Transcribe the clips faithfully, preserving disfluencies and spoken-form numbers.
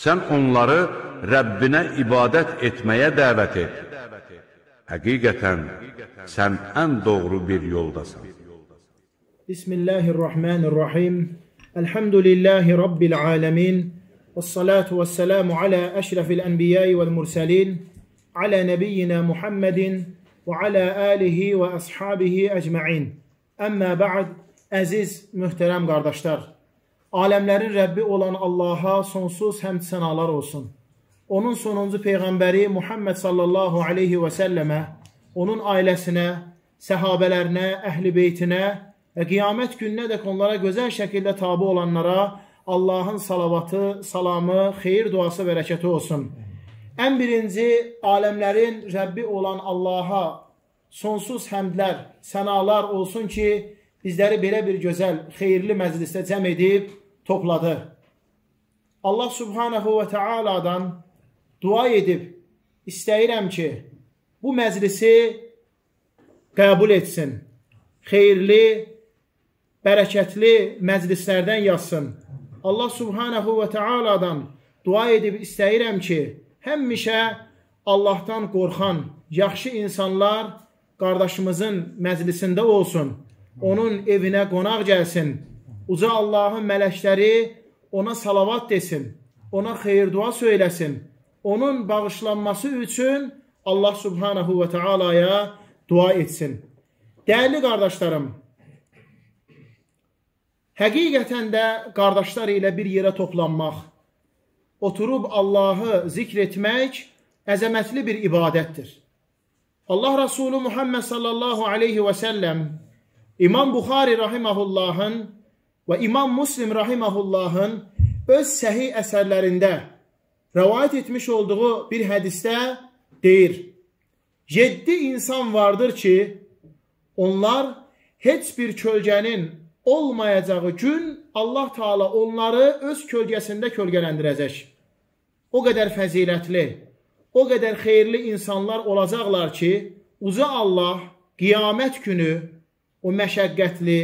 Sən onları Rəbbinə ibadət etməyə dəvət et. Həqiqətən, sən ən doğru bir yoldasan. Bismillahirrahmanirrahim. Elhamdülillahi Rabbil aləmin. Vessalatu vesselamu alə əşrafil ənbiyyəyi vəl-mürsəlin. Alə nəbiyyina Muhammedin və alə əlihi və əshabihi əcməin. Əmmə bə'd, əziz, mühtərəm qardaşlar. Aləmlərin Rəbbi olan Allaha sonsuz həmd sənalar olsun. Onun sonuncu Peyğəmbəri Muhammed sallallahu aleyhi və səlləmə, onun ailəsinə, səhabələrinə, əhl-i beytinə və qiyamət gününə dək onlara gözəl şəkildə tabi olanlara Allahın salavatı, salamı, xeyir duası və bərəkəti olsun. Ən birinci, aləmlərin Rəbbi olan Allaha sonsuz həmdlər, sənalar olsun ki, bizləri belə bir gözəl, xeyirli məclisdə cəm edib, topladı. Allah subhanahu və tealadan dua edib, istəyirəm ki, bu məclisi qəbul etsin. Xeyirli, bərəkətli məclislərdən yazsın. Allah subhanahu və tealadan dua edib, istəyirəm ki, həmişə Allahdan qorxan, yaxşı insanlar qardaşımızın məclisində olsun. Onun evinə qonaq gəlsin. Uca Allahın mələkləri ona salavat desin, ona xeyir-dua söyləsin, onun bağışlanması üçün Allah subhanahu və teala'ya dua etsin. Dəyərli qardaşlarım, həqiqətən də qardaşlar ilə bir yerə toplanmaq, oturub Allahı zikr etmək əzəmətli bir ibadətdir. Allah Resulü Muhammed sallallahu aleyhi və səlləm İmam Buxari rahiməhullahın və İmam Muslim rahiməhullahın öz səhih əsərlərində rəvayət etmiş olduğu bir hədisdə deyir, yeddi insan vardır ki, onlar heç bir kölgənin olmayacağı gün Allah Teala onları öz kölgəsində kölgələndirəcək. O qədər fəzilətli, o qədər xeyirli insanlar olacaqlar ki, uca Allah qiyamət günü o məşəqqətli,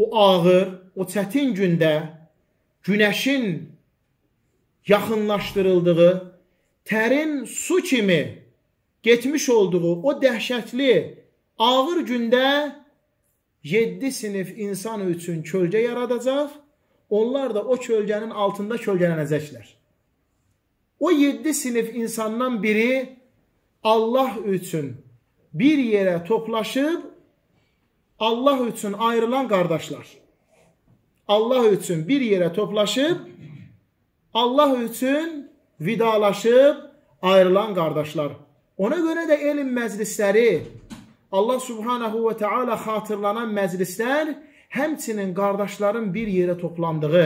o ağır, o çətin gündə günəşin yaxınlaşdırıldığı, tərin su kimi getmiş olduğu o dəhşətli, ağır gündə yeddi sinif insan üçün kölgə yaradacaq, onlar da o kölgənin altında kölgələnəcəklər. O yeddi sinif insandan biri Allah üçün bir yerə toplaşıb, Allah üçün ayrılan qardaşlar, Allah üçün bir yerə toplaşıb, Allah üçün vidalaşıb ayrılan qardaşlar. Ona görə də elm məclisləri, Allah subhanahu və teala xatırlanan məclislər, həmçinin qardaşların bir yerə toplandığı,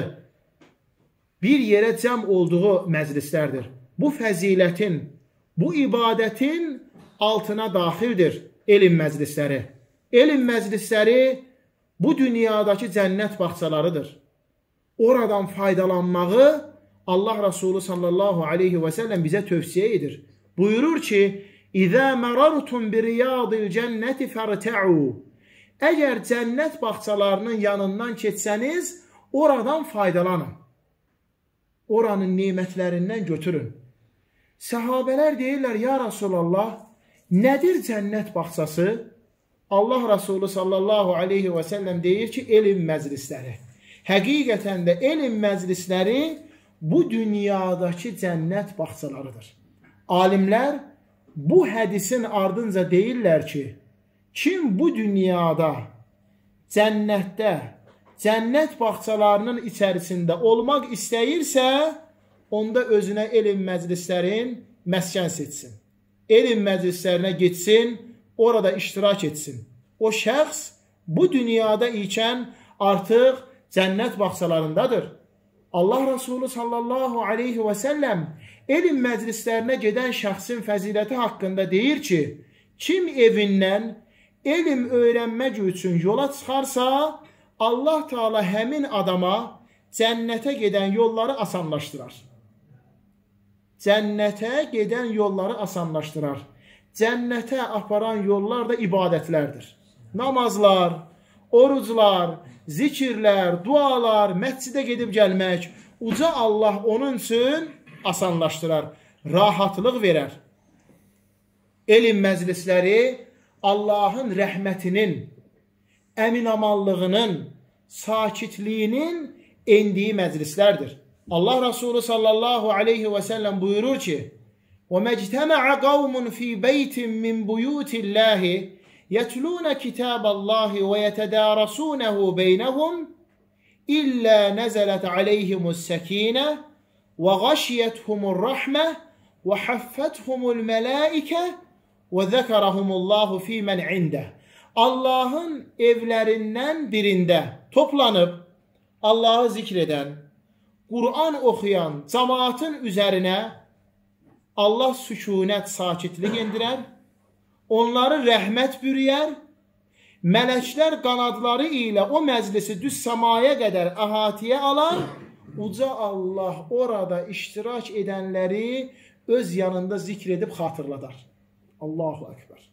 bir yerə cəm olduğu məclislərdir. Bu fəzilətin, bu ibadətin altına daxildir elm məclisləri. Elm məclisləri bu dünyadakı cənnət bağçalarıdır. Oradan faydalanmağı Allah Resulü sallallahu aleyhi və səlləm bizə tövsiyə edir. Buyurur ki, İzə mərartum bir riyadil cənnəti fərtəu. Əgər cənnət bağçalarının yanından keçsəniz, oradan faydalanın. Oranın nimətlərindən götürün. Səhabələr deyirlər, ya Rasulallah, nədir cənnət bağçası? Allah Resulü sallallahu aleyhi ve sellem deyir ki, elm məclisləri. Həqiqətən də elm məclisləri bu dünyadakı cənnət bağçalarıdır. Alimlər bu hədisin ardınca deyirlər ki, kim bu dünyada cənnətdə, cənnət bağçalarının içərisində olmaq istəyirsə, onda özünə elm məclislərin məskən seçsin. Elm məclislərinə getsin, orada iştirak etsin. O şəxs bu dünyada ikən artıq cənnət bağçalarındadır. Allah Resulü sallallahu aleyhi və səlləm elm məclislərinə gedən şəxsin fəziləti haqqında deyir ki, kim evindən elm öyrənmək üçün yola çıxarsa, Allah Teala həmin adama cənnətə gedən yolları asanlaşdırar. Cənnətə gedən yolları asanlaşdırar. Cənnətə aparan yollar da ibadətlərdir. Namazlar, oruclar, zikirlər, dualar, məscidə gedib gəlmək, uca Allah onun üçün asanlaşdırar, rahatlıq verər. Elm məclisləri Allahın rəhmətinin, əminamallığının, sakitliyinin endiyi məclislərdir. Allah Resulü sallallahu aleyhi ve sellem buyurur ki: وَمَجْتَمَعَ قَوْمٌ فِي بَيْتٍ مِّنْ بُيُوتِ اللّٰهِ يَتْلُونَ كِتَابَ اللّٰهِ وَيَتَدَارَسُونَهُ بَيْنَهُمْ إِلَّا نَزَلَتْ عَلَيْهِمُ السَّك۪ينَةِ وَغَشْيَتْهُمُ الرَّحْمَةِ وَحَفَّتْهُمُ الْمَلَائِكَةِ وَذَكَرَهُمُ اللّٰهُ فِي مَنْ عِنْدَهِ. Allah'ın evlerinden birinde toplanıp Allah'ı zikreden, Kur'an okuyan cemaatin üzerine Allah sükunet, sakitlik indirer, onları rahmet bürüyer, melekler kanadları ile o meclisi düz semaya kadar ahatiye alan, uca Allah orada iştirak edenleri öz yanında zikredip hatırladar. Allahu Ekber.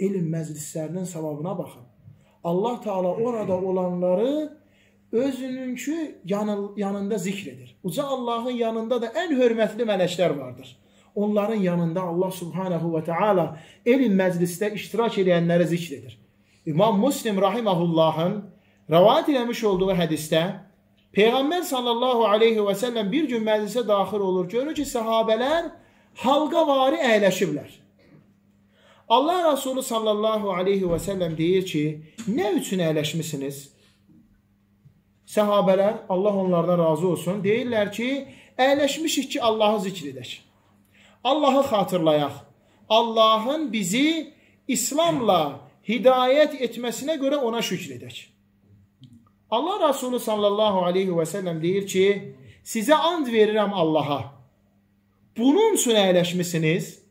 Elm meclislerinin sevabına bakın. Allah Teala orada olanları özününkü yanında zikredir. Uca Allah'ın yanında da en hürmetli melekler vardır. Onların yanında Allah Subhanahu ve Teala elm mecliste iştirak edenleri zikredir. İmam Müslim rahimahullah'ın rivayet etmiş olduğu hadiste Peygamber sallallahu aleyhi ve sellem bir gün meclise dahil olur. Görür ki sahabeler halqavari eyleşiblər. Allah Resulü sallallahu aleyhi ve sellem deyir ki, ne üçün eyleşmişsiniz? Sahabeler, Allah onlardan razı olsun, deyirlər ki, eyleşmişik ki Allah'ı zikredək, Allah'ı hatırlayaq, Allah'ın bizi İslamla hidayet etmesine göre ona şükredək. Allah Resulü sallallahu aleyhi ve sellem deyir ki, size and verirəm Allah'a, bunun üçün eyleşmişsiniz?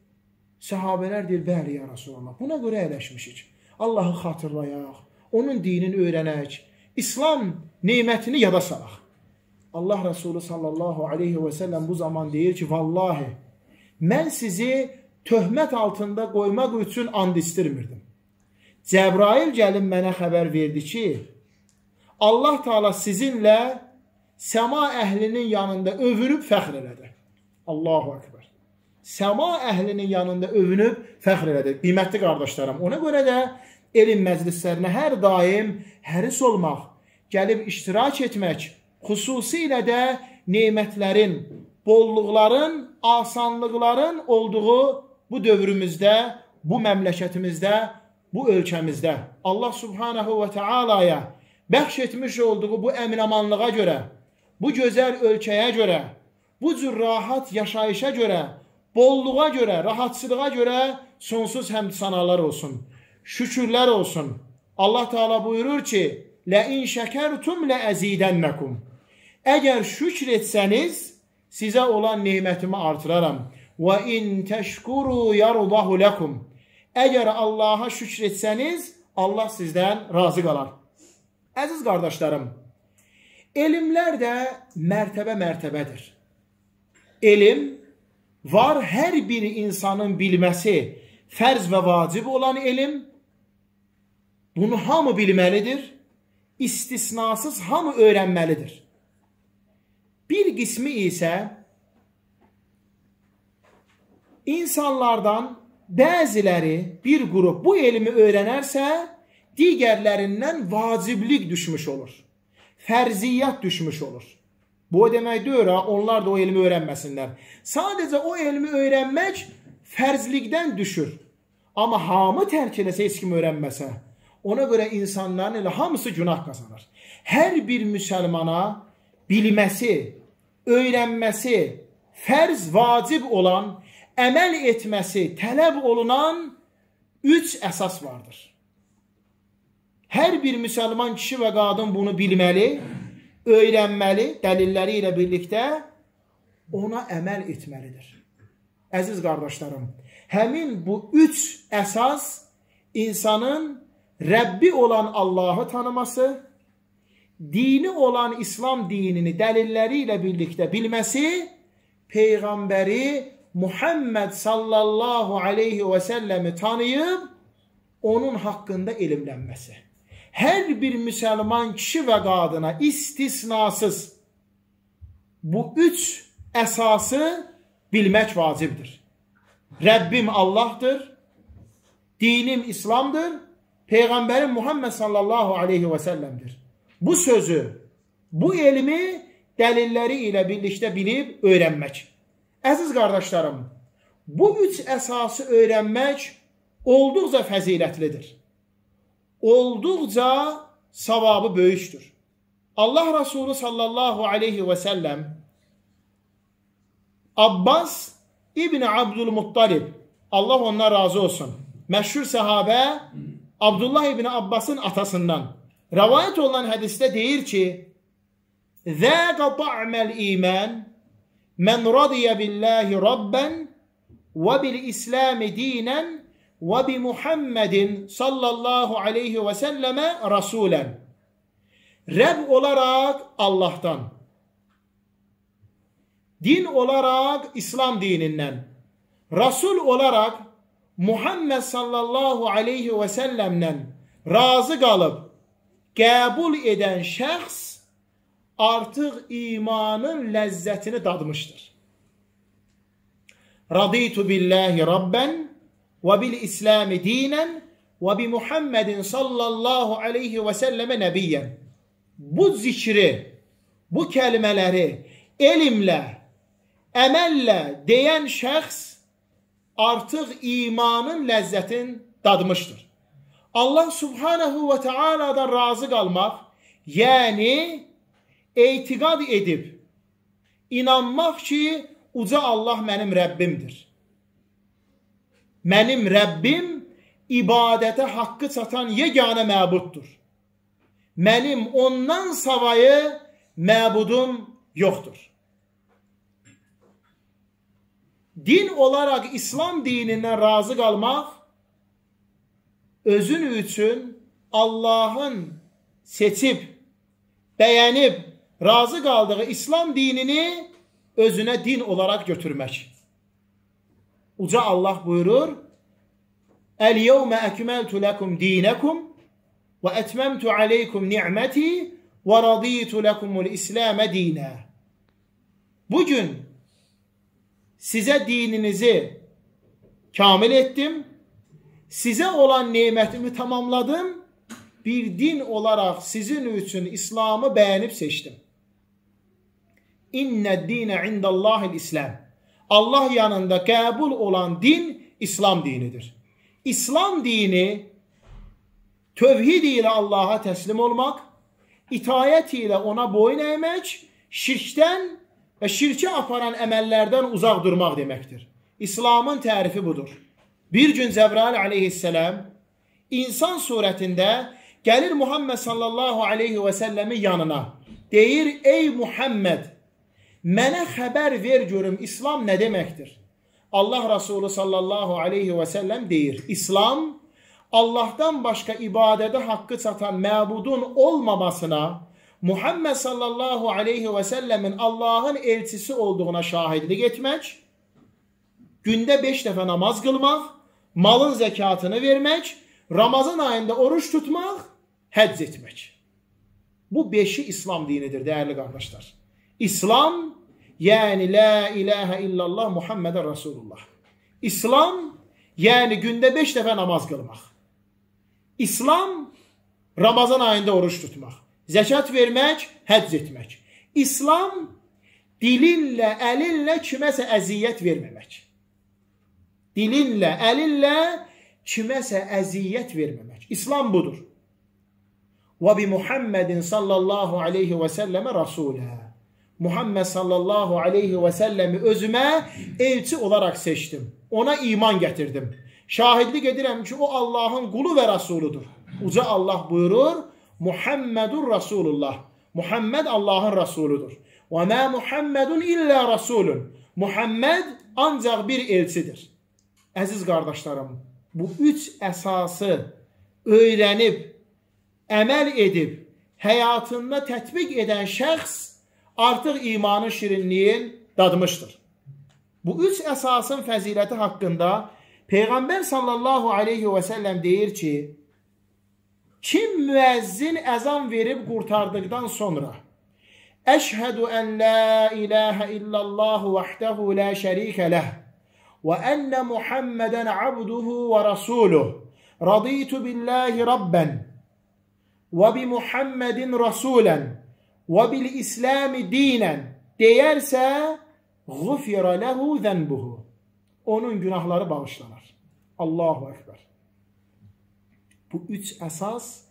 Sahabeler deyir, bəli ya Resulallah, buna göre eyleşmişik. Allah'ı hatırlayaq, onun dinini öyrənək, İslam nimetini yada salaq. Allah Resulü sallallahu aleyhi ve sellem bu zaman deyir ki, vallahi mən sizi töhmət altında qoymaq üçün and istirmirdim. Cəbrail gəlin mənə xəbər verdi ki, Allah Teala sizinlə səma əhlinin yanında övünüb fəxr elədi. Allahu Ekber. Səma əhlinin yanında övünüb fəxr elədi. Qiymətli qardaşlarım, ona görə də elm məclislərinə hər daim həris olmaq, gəlib iştirak etmək, xüsusilə də nemətlərin, bolluqların, asanlıqların olduğu bu dövrümüzdə, bu məmləkətimizdə, bu ölkəmizdə Allah Subhanahu ve Teala'ya bəxş etmiş olduğu bu əminamanlığa görə, bu gözəl ölkəyə görə, bu cür rahat yaşayışa görə, bolluğa görə, rahatsızlığa görə sonsuz həmd sanalar olsun. Şükürlər olsun. Allah Teala buyurur ki, لَاِنْ شَكَرْتُمْ لَاَزِيدَنَّكُمْ. Əgər şükür etsəniz, sizə olan nimətimi artıraram. وَاِنْ تَشْكُرُوا يَرُضَهُ لَكُمْ. Əgər Allah'a şükür etsəniz, Allah sizdən razı qalar. Əziz qardaşlarım, elmlər də mərtəbə-mərtəbədir. Elm var her bir insanın bilmesi fərz ve vacib olan elm. Bunu hamı bilmelidir. İstisnasız hamı öğrenmelidir. Bir qismi ise insanlardan bəzileri bir grup bu elmi öğrenerse diğerlerinden vaciblik düşmüş olur. Fərziyyat düşmüş olur. Bu demək deyir, onlar da o elmi öyrənməsinlər. Sadəcə o elmi öyrənmək fərzlikdən düşür. Amma hamı tərk eləsə, heç kim öyrənməsə, ona görə insanların elə hamısı günah qazanır. Hər bir müsəlmana bilməsi, öyrənməsi, fərz, vacib olan, əməl etməsi, tələb olunan üç əsas vardır. Hər bir müsəlman kişi və qadın bunu bilməli, öyrənməli, dəlilləri ilə birlikdə ona əməl etməlidir. Əziz qardaşlarım, həmin bu üç əsas insanın Rəbbi olan Allahı tanıması, dini olan İslam dinini dəlilləri ilə birlikdə bilməsi, Peyğəmbəri Muhammed sallallahu aleyhi və səlləmi tanıyıb, onun haqqında elmlənməsi. Hər bir müsəlman kişi və qadına istisnasız bu üç esası bilmek vacibdir. Rabbim Allah'tır, dinim İslam'dır, Peygamberim Muhammed sallallahu aleyhi ve sellem'dir. Bu sözü, bu elmi delilleri ile birlikte bilip öğrenmek. Aziz kardeşlerim, bu üç esası öğrenmek olduqca fəzilətlidir. Olduqca savabı böyükdür. Allah Resulü sallallahu aleyhi ve sellem Abbas İbni Abdülmuttalib, Allah ondan razı olsun, məşhur sahabə Abdullah İbni Abbas'ın atasından rəvayət olunan hədisdə deyir ki: "Zəqa ta'mal iman men radiya billahi rabban ve bil islami dinen ve bi Muhammedin sallallahu aleyhi ve selleme rasulen." Rəbb olarak Allah'tan, din olarak İslam dininden, Rasul olarak Muhammed sallallahu aleyhi ve sellem'den razı kalıp kabul eden şəxs artık imanın lezzetini tadmıştır. Raditu billahi rabben ve bil islami dinen ve bi Muhammedin sallallahu aleyhi ve selleme nebiyyen. Bu zikri, bu kelimeleri elimle, əməllə deyən şəxs artıq imanın ləzzətin dadmışdır. Allah subhanahu ve teala'dan razı qalmaq, yəni eytiqad edib, inanmaq ki, uca Allah mənim Rəbbimdir. Mənim Rəbbim ibadətə haqqı çatan yeganə məbuddur. Mənim ondan savayı məbudum yoxdur. Din olarak İslam dininden razı kalmak, özün üçün Allah'ın seçip, beğenip, razı kaldığı İslam dinini özüne din olarak götürmek. Uca Allah buyurur: "El-yevme ekmeltu lekum dinekum ve etmemtu aleykum ni'meti ve raditu lekumul islame dine." Bugün size dininizi kamil ettim, size olan nimetimi tamamladım, bir din olarak sizin için İslam'ı beğenip seçtim. İnned dine indallahil İslam. Allah yanında kabul olan din İslam dinidir. İslam dini tövhid ile Allah'a teslim olmak, itaat ile ona boyun eğmek, şirkten ve şirke aparan emellerden uzak durmak demektir. İslam'ın tarifi budur. Bir gün Cebrail aleyhisselam insan suretinde gelir Muhammed sallallahu aleyhi ve sellemin yanına. Deyir: "Ey Muhammed, mənə haber ver görüm, İslam ne demektir?" Allah Resulü sallallahu aleyhi ve sellem deyir: "İslam, Allah'tan başka ibadete hakkı satan mebudun olmamasına, Muhammed sallallahu aleyhi ve sellemin Allah'ın elçisi olduğuna şahidlik etmek, günde beş defa namaz kılmak, malın zekatını vermek, Ramazan ayında oruç tutmak, həcc etmek." Bu beşi İslam dinidir değerli kardeşler. İslam, yani la ilahe illallah Muhammeden Resulullah. İslam, yani günde beş defa namaz kılmak. İslam, Ramazan ayında oruç tutmak, zəkat vermək, həcc etmək. İslam, dilinlə, əlinlə kiməsə əziyyət verməmək. Dilinlə, əlinlə kiməsə əziyyət verməmək. İslam budur. Və bi Muhammedin sallallahu aleyhi və səlləmə rasulə. Muhammed sallallahu aleyhi və səlləmi özümə elçi olaraq seçdim. Ona iman gətirdim. Şahidlik edirəm ki, o Allahın qulu və rasuludur. Uca Allah buyurur: "Muhammedur Rasulullah." Muhammed Allah'ın Rasuludur. "Ve ma Muhammedun illa Rasulun." Muhammed ancak bir elçidir. Aziz kardeşlerim, bu üç esası öğrenip, emel edip, hayatında tatbik eden şəxs artık imanın şirinliğini dadmıştır. Bu üç esasın fəziləti hakkında Peygamber sallallahu aleyhi ve sellem deyir ki: "Kim müezzin əzan verib qurtardıqdan sonra أشهد أن لا إله إلا الله وحده لا شريك له وأن محمدا عبده ورسوله رضيت بالله ربا وبمحمد رسولا وبالإسلام دينا deyerse غُفِرَ لَهُ ذَنْبُهُ onun günahları bağışlanır. Allahu Ekber. Bu üç esas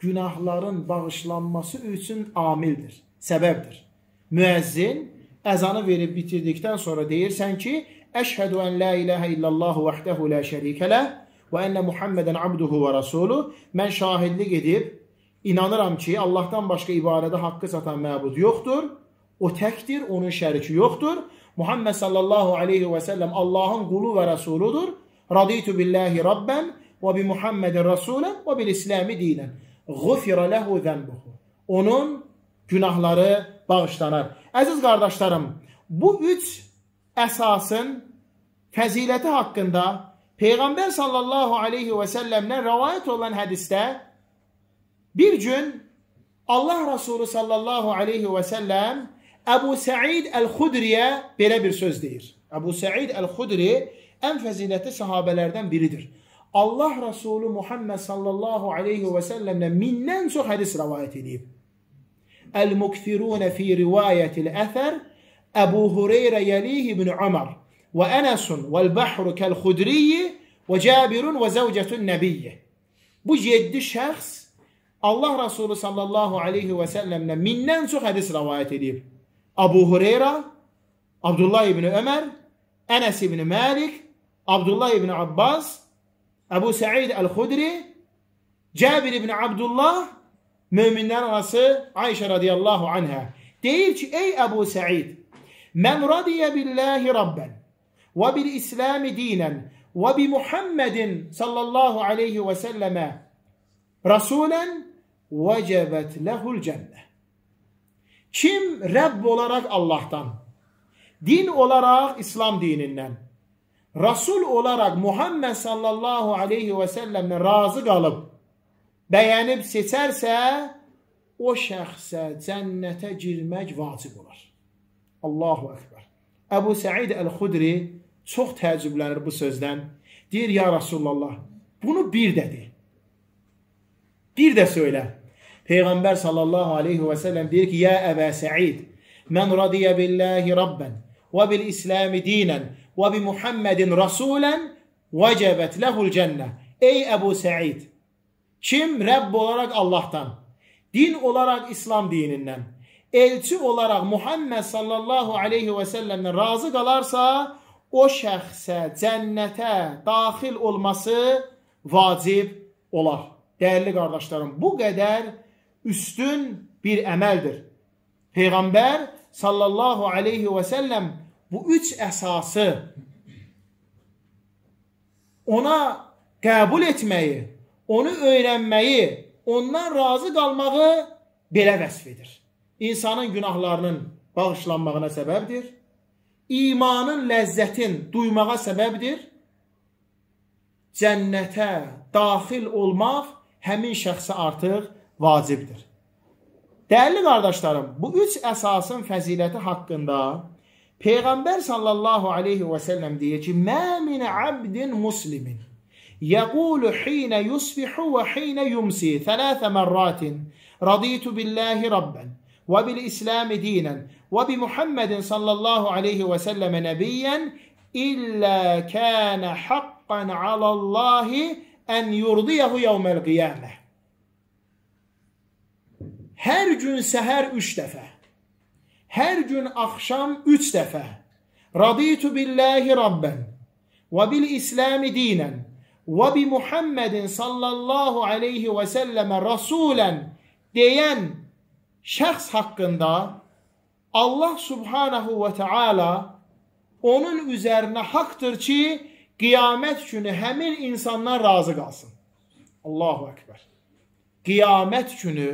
günahların bağışlanması için amildir, sebeptir. Müezzin ezanı verip bitirdikten sonra deyirsen ki Eşhedü en la ilahe illallahu vahdehu la şerike leh ve enne Muhammeden abduhu ve rasuluh. Ben şahitlik edip inanıram ki Allah'tan başka ibadete hakkı satan mabud yoktur. O tektir, onun şeriki yoktur. Muhammed sallallahu aleyhi ve sellem Allah'ın kulu ve Resuludur. Radîtu billahi rabben ve bi Muhammeden rasulen ve bil islami dinen. Gufira lehu zenbuhu. Onun günahları bağışlanır. Aziz kardeşlerim, bu üç esasın fezileti hakkında Peygamber sallallahu aleyhi ve sellem'den rivayet olan hadiste bir gün Allah Resulü sallallahu aleyhi ve sellem Ebu Sa'id el-Hudri'ye böyle bir söz deyir. Ebu Sa'id el-Hudri en faziletli sahabelerden biridir. Allah Resulü Muhammed sallallahu aleyhi ve sellem'den mindən çox hadis rivayet edib. El-mukthirun fi rivayetil ether Ebu Hureyre yelih ibn Ömer ve Enesun vel bahru kel Hudri'yi ve Cabirun ve zevcetun nebiyyi. Bu yedi şəxs Allah Resulü sallallahu aleyhi ve sellem'den mindən çox hadis rivayet edib. Ebu Hureyre, Abdullah ibn Ömer, Enes ibn Malik, Abdullah ibn Abbas, Ebu Sa'id el-Hudri, Cabir ibn Abdullah, müminler arası Ayşe radiyallahu anha. Deyir ki, ey Ebu Sa'id, men radiye billahi rabben, ve bil islami dinen, ve bi Muhammedin sallallahu aleyhi ve selleme rasulen, vecebet lehul cennet. Kim Rəbb olarak Allah'tan, din olarak İslam dininden, Resul olarak Muhammed sallallahu aleyhi ve sellem'den razı kalıp, beğenip seçerse, o şəxsə cennete girmek vacib olar. Allahu Ekber. Ebu Sa'id el-Hudri çok təəccüblənir bu sözden. Deyir, ya Resulullah, bunu bir dedi. Bir de söyle. Peygamber sallallahu aleyhi ve sellem deyir ki, ya Ebu Sa'id, men radiye billahi rabben, ve bil islami dinen, ve bi Muhammedin rasulen, vecebet lehul cennet. Ey Ebu Sa'id, kim Rəbb olarak Allah'tan, din olarak İslam dininden, elçi olarak Muhammed sallallahu aleyhi ve sellem'den razı kalarsa, o şəxsə cennete daxil olması vacib olar. Değerli kardeşlerim, bu kadar üstün bir emeldir. Peygamber sallallahu aleyhi ve sellem bu üç esası ona kabul etmeyi, onu öğrenmeyi, ondan razı kalmayı belə vəsf edir. İnsanın günahlarının bağışlanmağına səbəbdir. İmanın lezzetin duymağa səbəbdir. Cennete daxil olmaq həmin şəxsi artıq vacibdir. Değerli kardeşlerim, bu üç esasın fəziləti haqqında Peygamber sallallahu aleyhi ve sellem deyir ki, Mə min abdin muslimin yəqulu xinə yusbihu və xinə yumsi thələthə mərratin raditu billahi rabben və bil islami dinən və bi Muhammedin sallallahu aleyhi ve selleme nebiyyən illə kənə haqqan alallahi ən yurdiyahu yevməl qiyamə. Hər gün səhər üç dəfə, hər gün axşam üç dəfə Raditu billahi rabben və bil islami dinən və bi Muhammedin sallallahu aleyhi ve sellemə rasulən deyən şəxs haqqında Allah subhanahu ve teala onun üzərinə haqdır ki, qiyamət günü həmin insandan razı qalsın. Allahu Ekber. Qiyamət günü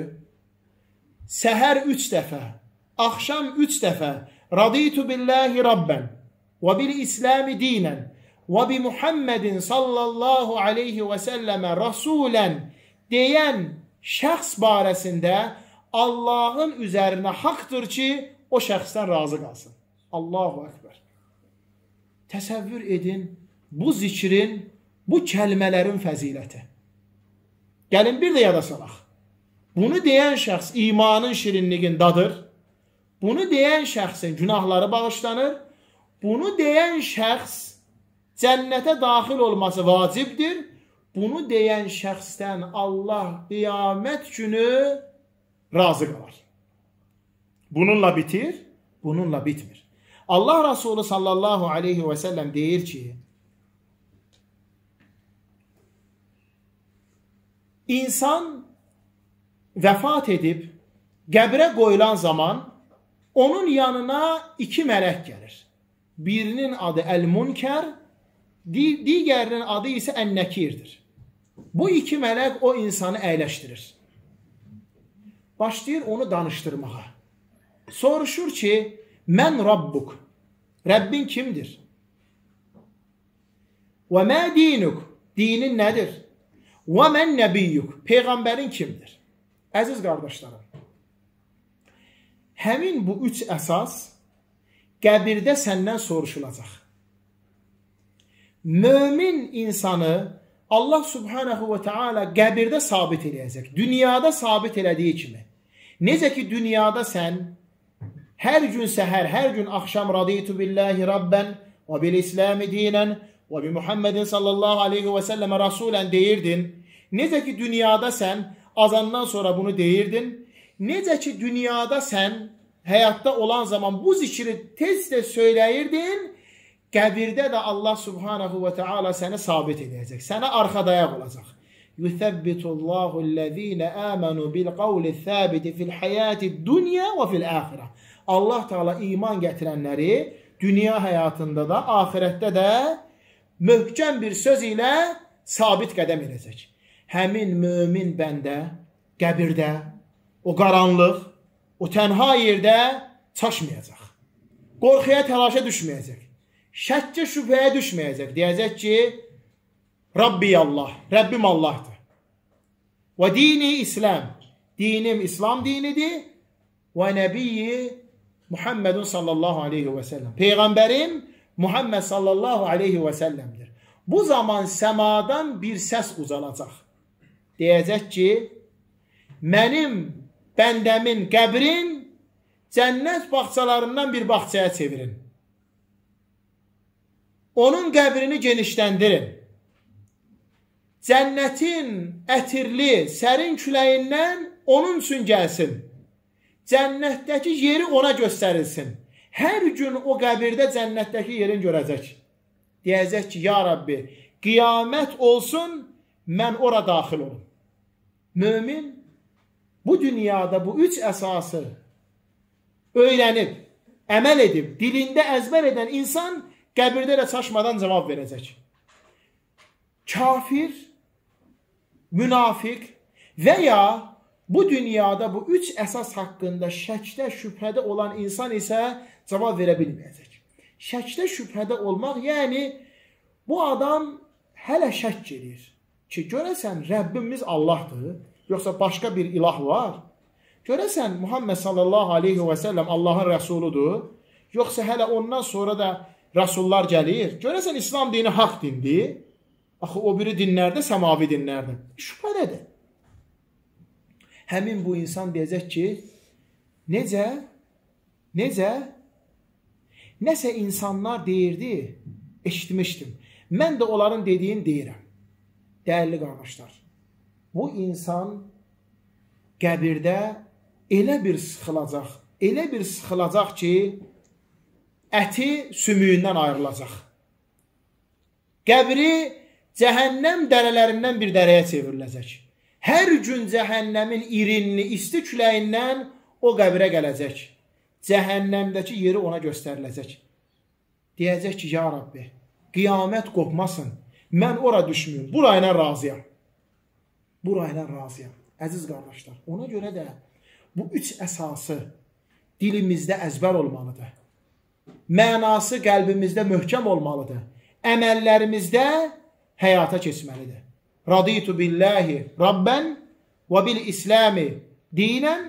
səhər üç dəfə, axşam üç dəfə Raditu billahi rabben və bil islami dinən və bi Muhammedin sallallahu aleyhi ve selleme rasulən deyən şəxs barəsində Allah'ın üzerine haktır ki o şəxsdən razı qalsın. Allahu Ekber. Təsəvvür edin bu zikrin, bu kəlmələrin fəziləti. Gəlin bir də yada salaq. Bunu deyən şəxs imanın şirinliğindadır. Bunu deyən şəxsin günahları bağışlanır. Bunu deyən şəxs cənnətə daxil olması vacibdir. Bunu deyən şəxsdən Allah qiyamət günü razı qalar. Bununla bitir, bununla bitmir. Allah Resulü sallallahu aleyhi ve sellem deyir ki, insan vəfat edib qəbrə qoyulan zaman onun yanına iki mələk gelir. Birinin adı El-Munkar, digərinin adı ise En-Nekir'dir. Bu iki mələk o insanı əyləşdirir. Başlayır onu danıştırmağa. Soruşur ki, mən Rabbuk, Rəbbin kimdir? Və mə dinuk, dinin nədir? Və mən nəbiyyuk, peyğəmbərin kimdir? Əziz qardaşlarım, həmin bu üç əsas qəbirdə səndən soruşulacaq. Mömin insanı Allah subhanahu ve teala qəbirdə sabit eləyəcək. Dünyada sabit elədiyi kimi. Necə ki, dünyada sən hər gün səhər, hər gün axşam raditu billahi rabben və bil islami dinen və bi Muhammedin sallallahu aleyhi ve selleme rasulən deyirdin. Necə ki, dünyada sən azandan sonra bunu deyirdin. Necə ki, dünyada sən həyatda olan zaman bu zikri tez-tez söyləyirdin. Qəbirdə də Allah subhanahu və teala səni sabit edəcək. Sənə arxadayaq olacaq. Yuthabbitullahu allazina amanu bil qawli thabiti fil hayati dunya və fil axirə. Allah Teala iman gətirənləri dünya həyatında da, axirətdə də möhkəm bir söz ilə sabit qədəm edəcək. Həmin mömin bəndə qəbirdə, o qaranlıq, o tənha yerdə çaşmayacaq. Qorxuya, təlaşa düşməyəcək. Şəkkə şübhəyə düşməyəcək. Deyəcək ki, Rabbi Allah, Rəbbim Allahdır. Və dini İslam, dinim İslam dinidir. Və nəbiyyi Muhammedun sallallahu aleyhi ve sellem. Peyğəmbərim Muhammed sallallahu aleyhi ve sellemdir. Bu zaman səmadan bir səs uzanacaq. Deyəcək ki, mənim bəndəmin qəbrin cənnət bağçalarından bir bağçaya çevirin. Onun qəbrini genişləndirin. Cənnətin ətirli, sərin küləyindən onun üçün gəlsin. Cənnətdəki yeri ona göstərilsin. Hər gün o qəbirdə cənnətdəki yerin görəcək. Deyəcək ki, ya Rabbi, qiyamət olsun, mən ora daxil olum. Mömin bu dünyada bu üç əsası öyrənib, əməl edib, dilində əzbər edən insan qəbirdə də çaşmadan cavab verəcək. Kafir, münafiq və ya bu dünyada bu üç əsas haqqında şəkdə, şübhədə olan insan isə cavab verə bilməyəcək. Şəkdə, şübhədə olmaq, yəni bu adam hələ şək gedir ki, görəsən Rəbbimiz Allahdır, yoxsa başqa bir ilah var? Görəsən Muhammed sallallahu aleyhi ve sellem Allahın rəsuludur, yoxsa hələ ondan sonra da Rasullar gəlir. Görəsən, İslam dini haq dindir. Axı, o biri dinlərdə, səmavi dinlərdə. Şübhədədir. Həmin bu insan deyəcək ki, necə, necə, nəsə insanlar deyirdi, eşitmişdim. Mən də onların dediyin deyirəm. Dəyərli qardaşlar, bu insan qəbirdə elə bir sıxılacaq, elə bir sıxılacaq ki, əti sümüyündən ayrılacaq. Qəbri cəhənnəm dərələrindən bir dərəyə çevriləcək. Hər gün cəhənnəmin irinini, isti küləyindən o qəbrə gələcək. Cəhənnəmdəki yeri ona göstəriləcək. Deyəcək ki, ya Rabbi, qiyamət qopmasın. Mən ora düşmüyüm, burayla razıyam. Burayla razıyam. Əziz qardaşlar, ona görə də bu üç əsası dilimizdə əzbər olmalıdır. Mənası qəlbimizdə möhkəm olmalıdır. Əməllərimizdə həyata keçməlidir. Raditu billahi rabben və bil islami dinen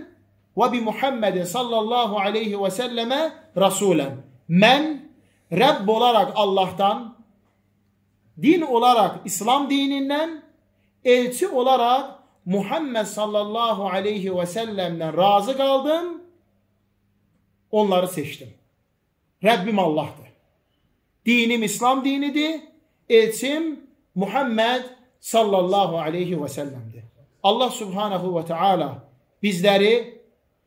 ve bi Muhammedin sallallahu aleyhi ve selleme rasulen. Men Rab olarak Allah'tan, din olarak İslam dininden, elçi olarak Muhammed sallallahu aleyhi ve sellem'den razı kaldım. Onları seçtim. Rabbim Allah'tı. Dinim İslam diniydi. Elçim Muhammed sallallahu aleyhi ve sellem'di. Allah subhanahu ve teala bizleri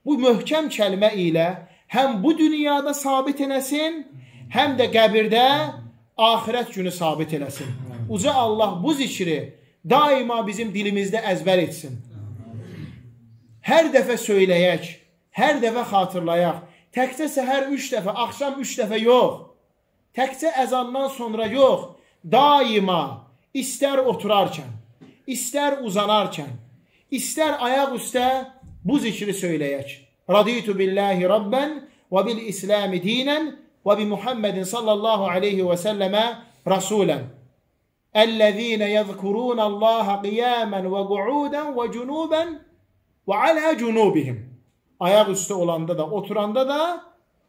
bu möhkem kelime ile hem bu dünyada sabit eləsin, hem de kabirde ahiret günü sabit eləsin. Uca Allah bu zikri daima bizim dilimizde ezber etsin. Her defa söyleyek, her defa hatırlayak. Tekte seher üç defa, akşam üç defa yok. Tekte ezandan sonra yok. Daima ister oturarken, ister uzanarken, ister ayak üstte bu zikri söyleyek. Raditu billahi rabben ve bil islami dinen ve bi Muhammedin sallallahu aleyhi ve selleme rasulen. اَلَّذ۪ينَ يَذْكُرُونَ اللّٰهَ قِيَامًا وَقُعُودًا وَجُنُوبًا وَعَلَى جُنُوبِهِمْ. Ayak üstü olanda da, oturanda da,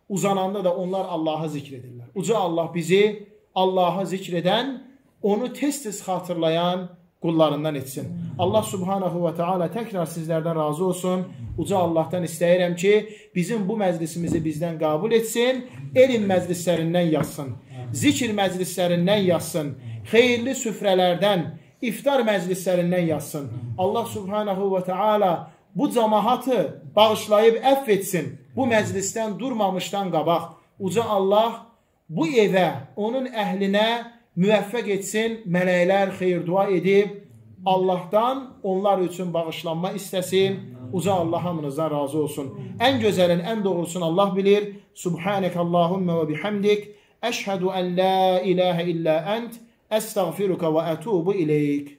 uzananda da onlar Allah'a zikredirler. Uca Allah bizi Allah'a zikreden, onu tez tez hatırlayan kullarından etsin. Allah subhanahu ve teala tekrar sizlerden razı olsun. Uca Allah'tan isteyelim ki bizim bu meclisimizi bizden kabul etsin. Elin meclislerinden yazsın. Zikir meclislerinden yazsın. Xeyirli süfrələrdən, iftar məclislərindən yazsın. Allah subhanahu ve teala bu cemaatı bağışlayıb əff etsin. Bu məclisdən durmamışdan qabaq. Uca Allah bu evə, onun əhlinə müvəffəq etsin. Mələklər xeyir dua edib Allah'tan onlar üçün bağışlanma istəsin. Uca Allah hamınızdan razı olsun. Ən gözəlin, ən doğrusunu Allah bilir. Subhanekallahumma ve bihamdik. Əşhədu ən la ilahə illə ənt. Estağfiruka ve etubu ileyk.